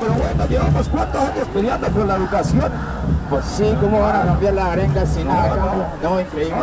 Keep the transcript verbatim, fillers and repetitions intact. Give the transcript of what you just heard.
pero bueno, llevamos cuántos años peleando por la educación. Pues sí, ¿cómo van a cambiar las arengas si nada cambia? No, increíble.